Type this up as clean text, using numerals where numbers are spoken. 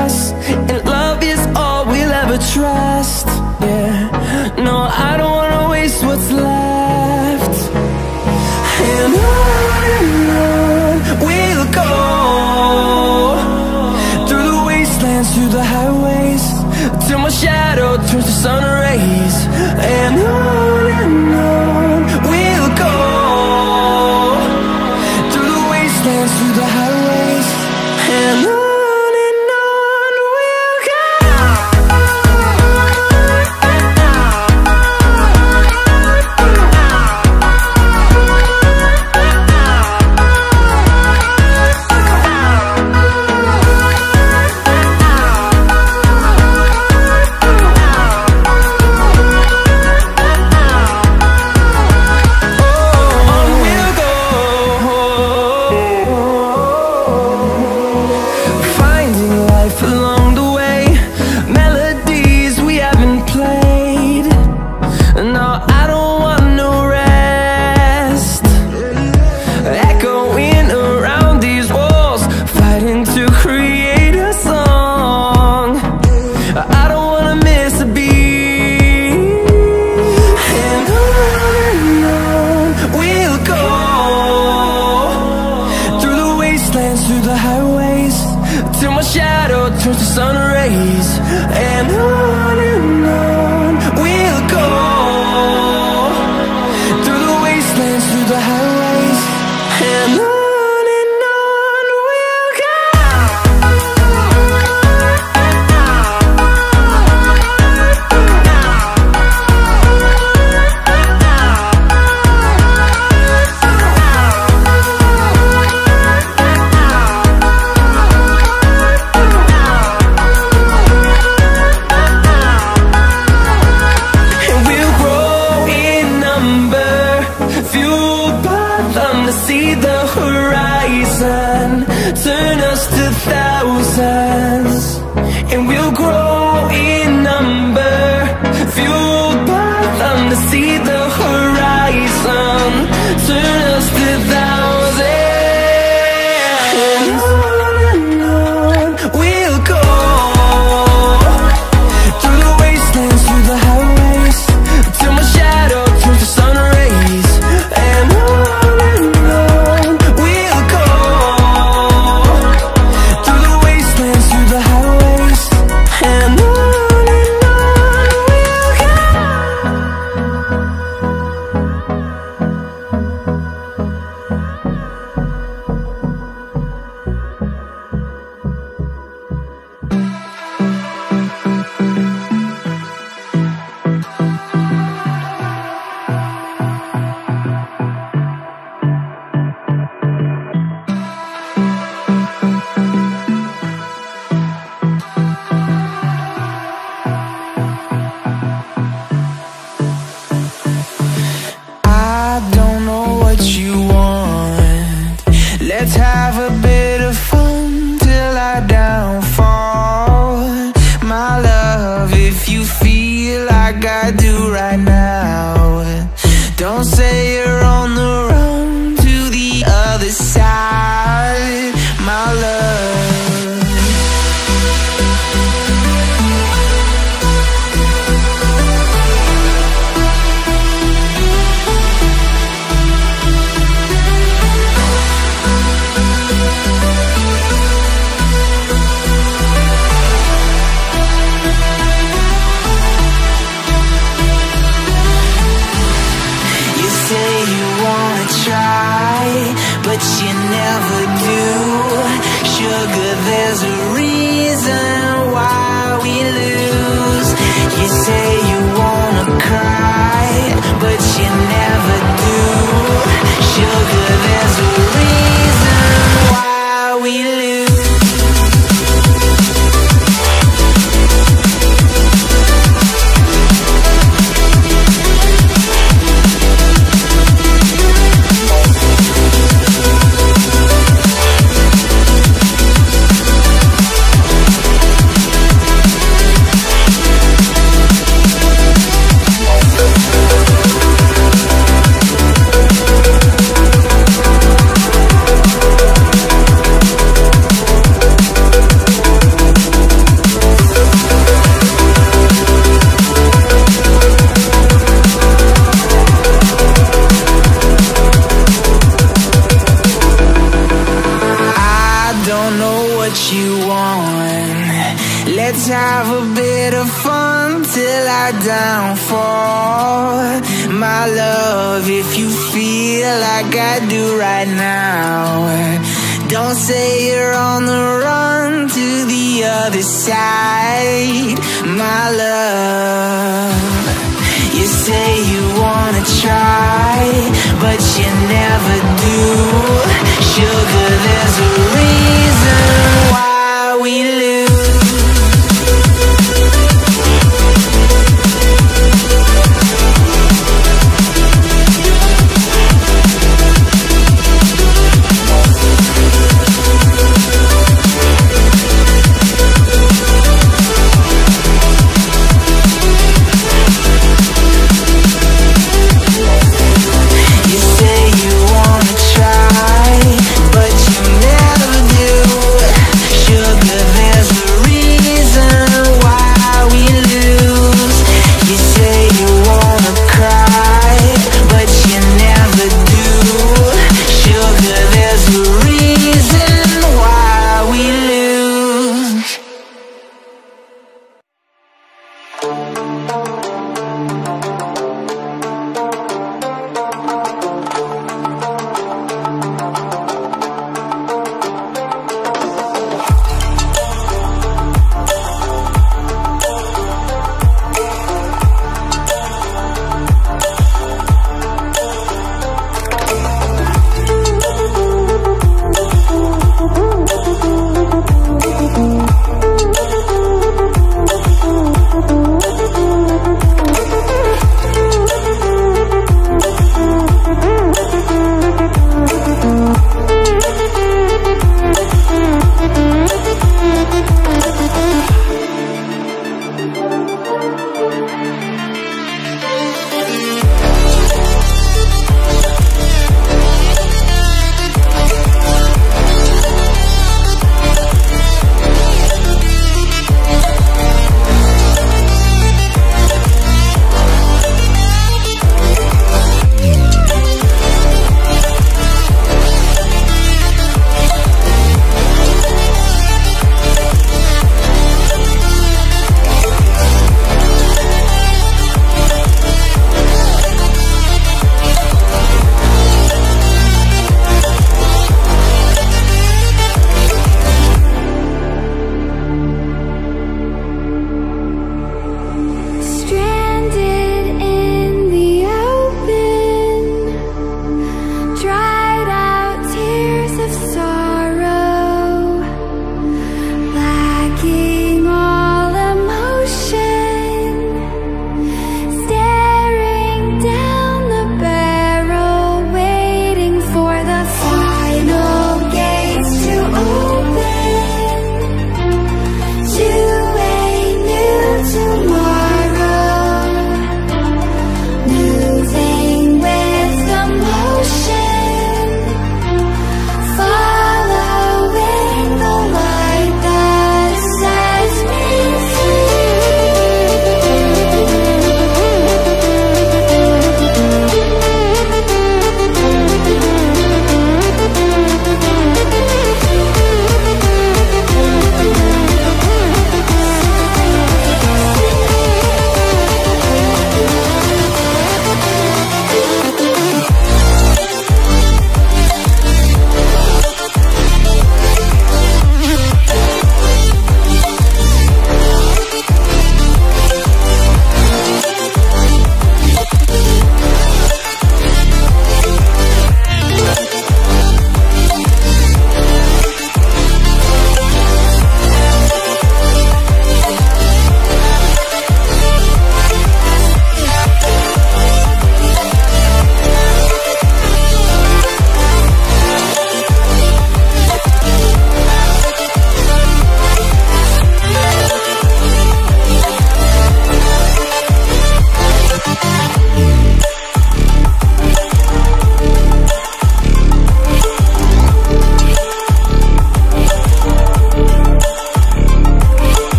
us, and love is all we'll ever trust. Yeah, no, I don't wanna waste what's left. And on and on we'll go, through the wastelands, through the highways, till my shadow turns to sun rays. And on we'll go, through the wastelands, through the highways, and on. on. Let's have a bit of fun till I downfall. My love, if you feel like I do right now, don't say you're on the run to the other side. My love, you say you wanna try, but you never do. Sugar, there's a reason why.